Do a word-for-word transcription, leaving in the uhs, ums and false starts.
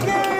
Thank you.